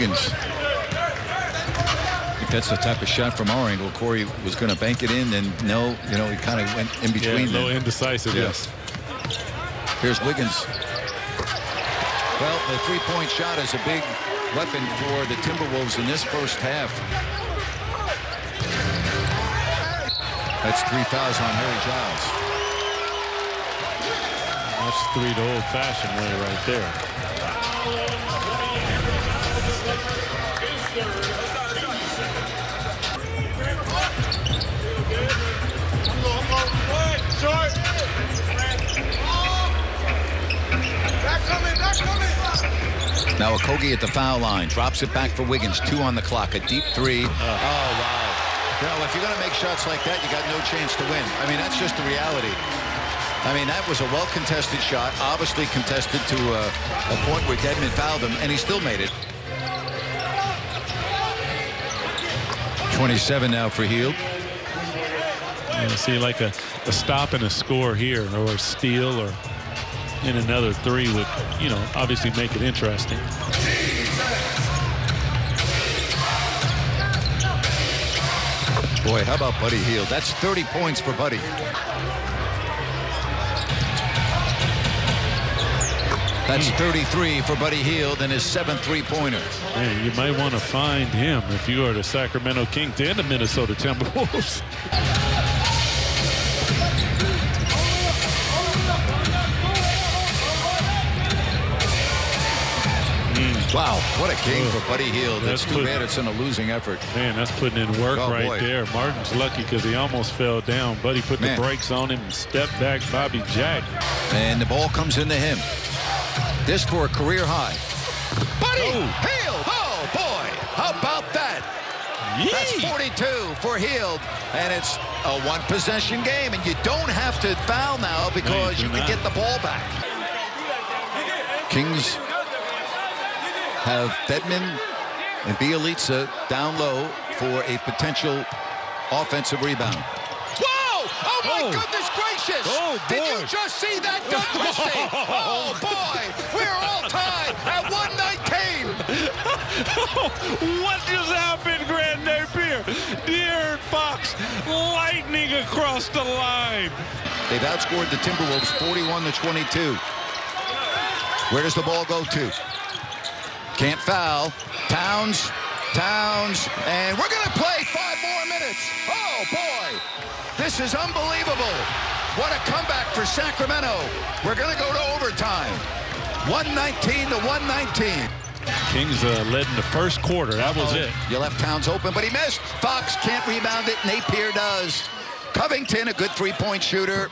Wiggins. I think that's the type of shot from our angle. Corey was going to bank it in, and no, you know, he kind of went in between. Yeah, a little indecisive, yes. Here's Wiggins. Well, the three-point shot is a big weapon for the Timberwolves in this first half. That's 3 fouls on Harry Giles. That's 3 the old-fashioned way right there. Now Okogie at the foul line. Drops it back for Wiggins. 2 on the clock. A deep 3. Oh, wow. Well, if you're going to make shots like that, you got no chance to win. I mean, that's just the reality. I mean, that was a well-contested shot, obviously contested to a point where Dedman fouled him, and he still made it. 27 now for Hield. You see like a stop and a score here, or a steal, or in another 3 would, you know, obviously make it interesting. Boy, how about Buddy Hield? That's 30 points for Buddy. That's 33 for Buddy Hield and his 7th three-pointer. Man, you might want to find him if you are the Sacramento Kings and the Minnesota Timberwolves. Wow, what a game for Buddy Hield. That's too bad it's in a losing effort. Man, that's putting in work there. Martin's lucky because he almost fell down. Buddy put the brakes on him and stepped back Bobby Jack. And the ball comes into him. This for a career high. Buddy Hield! Oh, boy! How about that? Yee. That's 42 for Hield. And it's a one-possession game. And you don't have to foul now because you can get the ball back. Kings have Dedman and Bielitsa down low for a potential offensive rebound. Whoa! Oh, my goodness gracious! Oh, did you just see that dunk mistake? Oh, boy! We're all tied at 119! What just happened, Grand Napier? De'Aaron Fox lightning across the line. They've outscored the Timberwolves 41-22. Where does the ball go to? Can't foul. Towns, and we're going to play 5 more minutes. Oh, boy. This is unbelievable. What a comeback for Sacramento. We're going to go to overtime. 119-119. Kings led in the first quarter. That was it. You left Towns open, but he missed. Fox can't rebound it. Napier does. Covington, a good three-point shooter.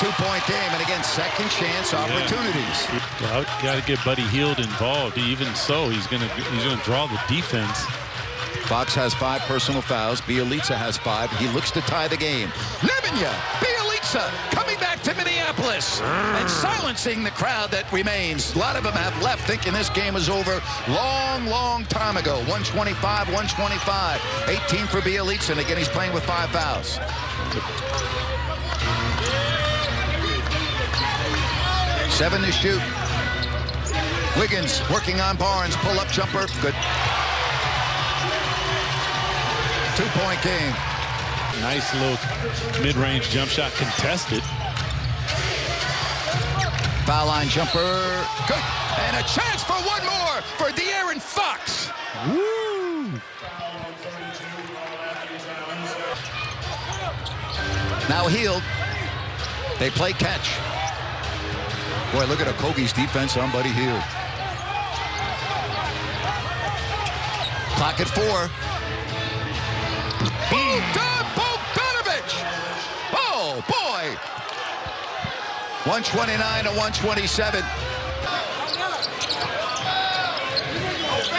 Two-point game, and again, second chance opportunities. Well, got to get Buddy Hield involved. Even so, he's gonna draw the defense. Fox has 5 personal fouls. Bielitsa has 5. He looks to tie the game. Nemanja, Bielitsa coming back to Minneapolis and silencing the crowd that remains. A lot of them have left thinking this game is over long, long time ago. 125, 125, 18 for Bielitsa, and again, he's playing with 5 fouls. Seven to shoot. Wiggins working on Barnes. Pull-up jumper. Good. Two-point game. Nice little mid-range jump shot contested. Foul line jumper. Good. And a chance for one more for De'Aaron Fox. Woo! Now Hield. They play catch. Boy, look at Okogie's defense on Buddy Hield. Clock at 4. Bogdan Bogdanovic! Oh, boy! 129-127.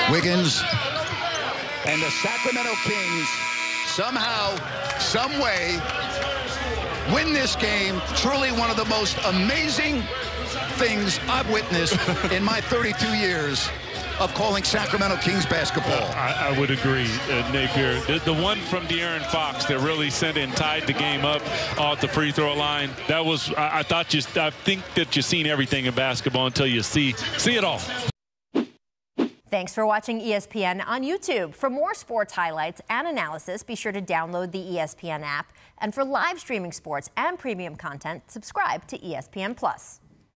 Wiggins and the Sacramento Kings somehow, some way, win this game. Truly one of the most amazing things I've witnessed in my 32 years of calling Sacramento Kings basketball. I would agree, Napier. The one from De'Aaron Fox that really sent and tied the game up off the free throw line. That was, I think that you've seen everything in basketball until you see it all. Thanks for watching ESPN on YouTube. For more sports highlights and analysis, be sure to download the ESPN app. And for live streaming sports and premium content, subscribe to ESPN+.